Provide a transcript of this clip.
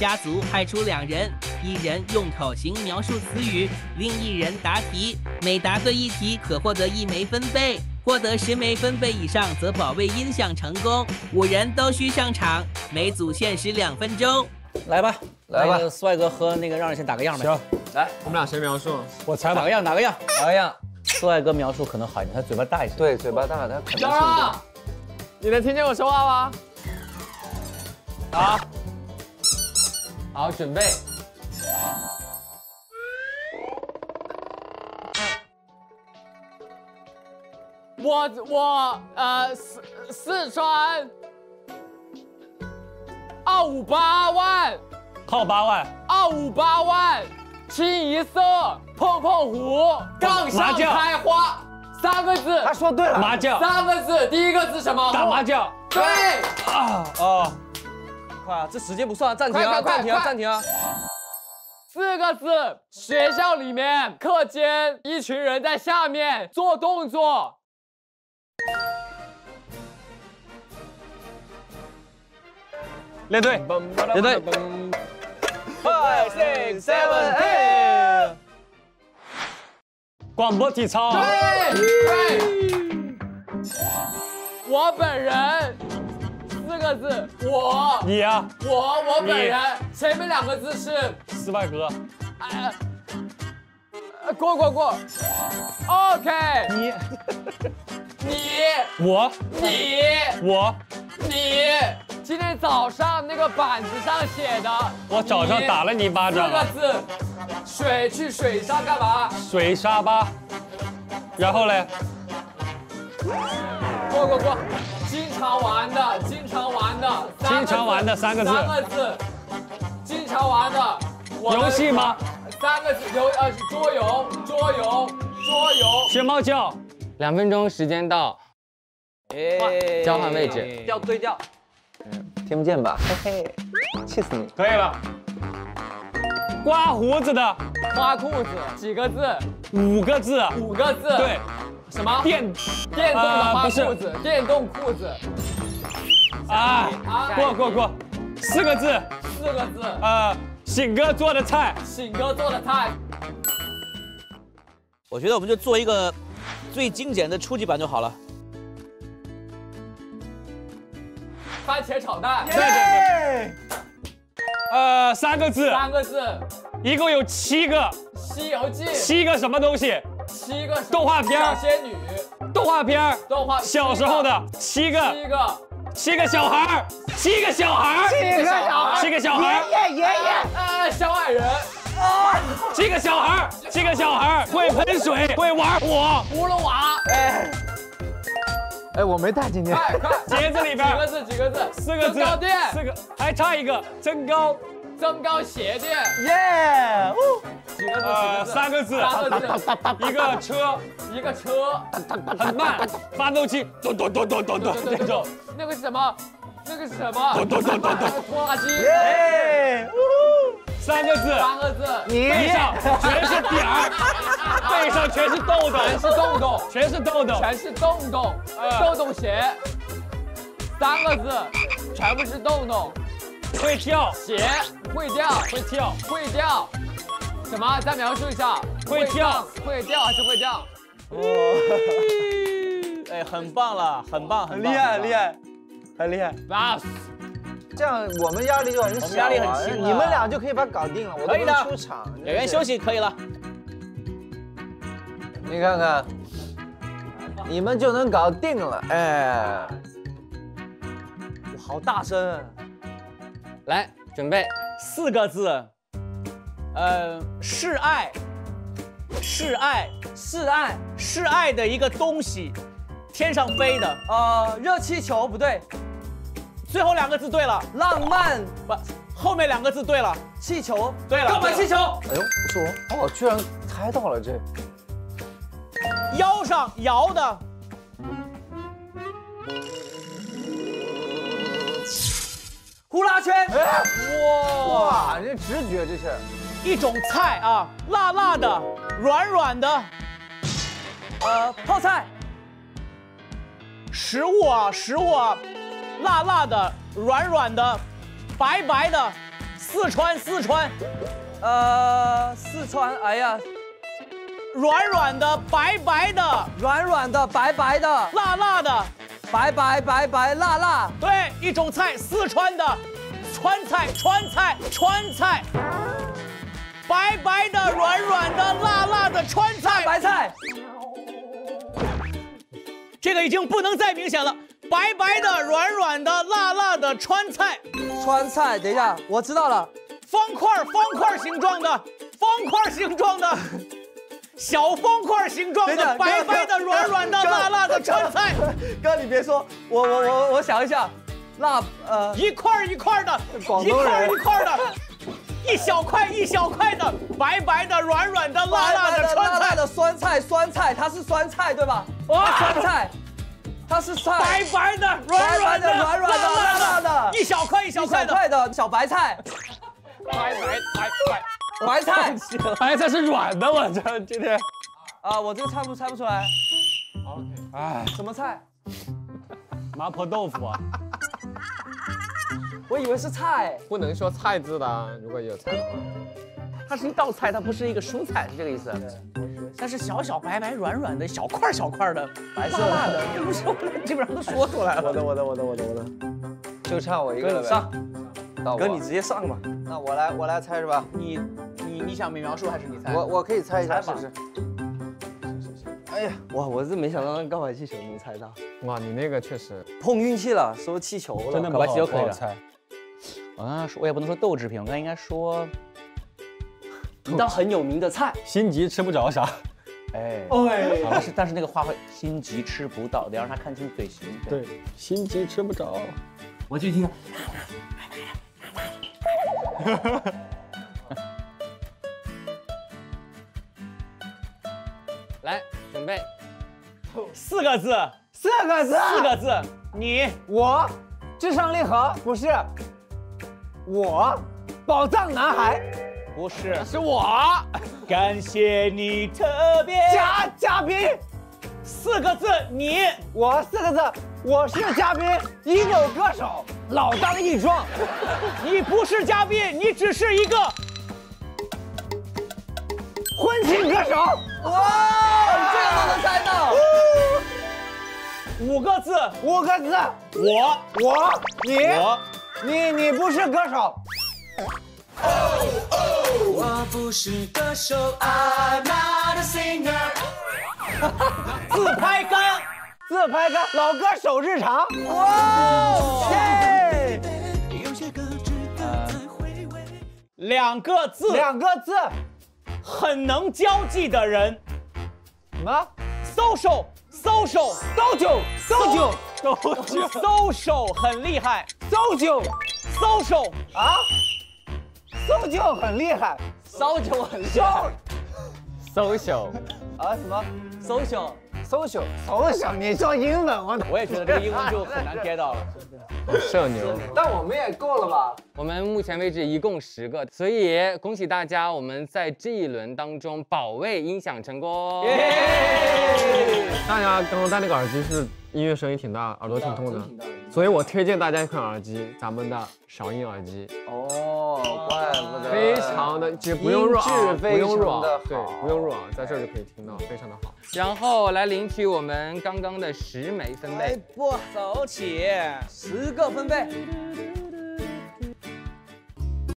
家族派出2人，一人用口型描述词语，另一人答题。每答对一题可获得1枚分贝，获得10枚分贝以上则保卫音响成功。5人都需上场，每组限时2分钟。来吧，来吧，帅哥和那个让人先打个样吧。行，来，我们俩谁描述？我猜吧。打个样，打个样，打个样。帅哥描述可能好一点，他嘴巴大一些。对，嘴巴大，他可能。啊！你能听见我说话吗？啊！ 好，准备。四川258万，靠8万，258万，清一色，碰碰胡，杠上开花，3个字。他说对了，麻将。3个字，第一个字什么？打麻将。对。啊哦。 快啊！这时间不算，暂停啊！暂停啊！暂停啊！4个字，学校里面课间，一群人在下面做动作。列队，列队 ，5、6、7、8。广播体操。对对。我本人。 4个字，我你啊，我本人，前面2个字是失败哥，过 ，OK， 你，今天早上那个板子上写的，我早上打了你1巴掌，4个字，水去水上干嘛？水沙巴，然后嘞，过。 经常玩的3个字，经常玩的游戏吗？3个字桌游。学猫叫，2分钟时间到，交换位置，要对调，听不见吧？嘿嘿，气死你！可以了。刮胡子的，刮裤子，几个字？5个字，5个字，对。 什么电动的花裤子？电动裤子。啊，过。4个字。4个字。醒哥做的菜。醒哥做的菜。我觉得我们就做一个最精简的初级版就好了。番茄炒蛋。对。3个字。3个字。一共有7个。西游记。7个什么东西？ 7个动画片，小仙女，动画片，小时候的七个小孩，7个小孩，7个小孩，爷爷，小矮人，7个小孩，会喷水，会玩火，葫芦娃，我没带今天，节子里边几个字，4个字，增高垫，4个，还差一个增高鞋垫，耶！3个字，一个车，很慢，发动机，咚咚那种。那个是什么？拖拉机。耶！3个字，你背上全是点儿，背上全是痘痘，全是痘痘，豆豆鞋。3个字，全部是痘痘。 会跳鞋，会跳，什么？再描述一下。会跳还是会跳？哦，哎，很棒了，很厉害，很厉害。啊，这样我们压力就很小，压力很轻，你们俩就可以把它搞定了。我都能出场，演员休息可以了。你看看，你们就能搞定了，哎，好大声。 来，准备4个字，示爱的一个东西，天上飞的，热气球不对，最后2个字对了，浪漫不，后面2个字对了，气球对了，购买气球，哎呦，不是我，哦，居然猜到了这，腰上摇的。 呼啦圈，哇，这直觉这是，一种菜啊，辣辣的，软的，泡菜，食物啊，辣辣的，软的，白的，四川，哎呀，软软的白白的，辣辣的，白白辣辣，对，一种菜，四川的，川菜，白白的，软软的，辣辣的川菜，大白菜，这个已经不能再明显了。 白白的、软软的、辣辣的川菜，等一下，我知道了，方块形状的，小方块形状的，白白的、软软的、辣辣的川菜。哥，你别说，我想一下，一块一块的，广东人，一块一块的，一小块的，白白的、软软的、辣辣的川菜。辣辣的酸菜，它是酸菜对吧？哇，酸菜。 它是菜，白白的、软软的、辣辣的，一小块的小白菜，白菜，白菜是软的，我这今天，啊，我这个猜不出来，哎，什么菜？麻婆豆腐啊，我以为是菜，不能说菜字的，如果有菜的话，它是一道菜，它不是一个蔬菜，是这个意思。 但是小白软的小块的白色的，不是我基本上都说出来了。我的，就差我一个了呗。上，哥你直接上吧。那我来猜是吧？你想描述还是你猜？我可以猜一下试试。哎呀，我是没想到那告白气球能猜到。哇，你那个确实碰运气了，说气球了。真的告白气球可以猜。我刚刚说，我也不能说豆制品，我刚应该说。 一道很有名的菜，心急吃不着啥，哎，但是那个话会心急吃不到，得让他看清嘴型。对，心急吃不着，我去听。来，准备，四个字，你我智商励合不是，我宝藏男孩。 不是，是我。感谢你特别嘉宾，四个字，你我四个字，我是嘉宾，一流歌手，老当益壮。你不是嘉宾，你只是一个婚庆歌手。哇，这个都能猜到。五个字，我你不是歌手。 我不是歌手 ，I'm not a singer。自拍杆，老歌手日常。哇，耶！两个字，很能交际的人。什么 ？social，很厉害。social 啊？ social 很厉害 ，social 很厉害 ，social 啊什么 social， 你说英文我也觉得这个英文就很难 get 到了，社牛。但我们也够了吧？我们目前为止一共10个，所以恭喜大家，我们在这一轮当中保卫音响成功。大家刚刚戴那个耳机是音乐声音挺大，耳朵挺痛的。 所以我推荐大家一款耳机，咱们的韶音耳机。哦，怪不得，非常的，只不用入耳，对，不用入耳，在这就可以听到，非常的好。然后来领取我们刚刚的10枚分贝，不走起，10个分贝。